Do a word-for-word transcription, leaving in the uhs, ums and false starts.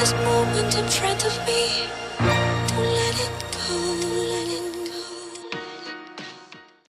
this moment in front of me. Don't let it go.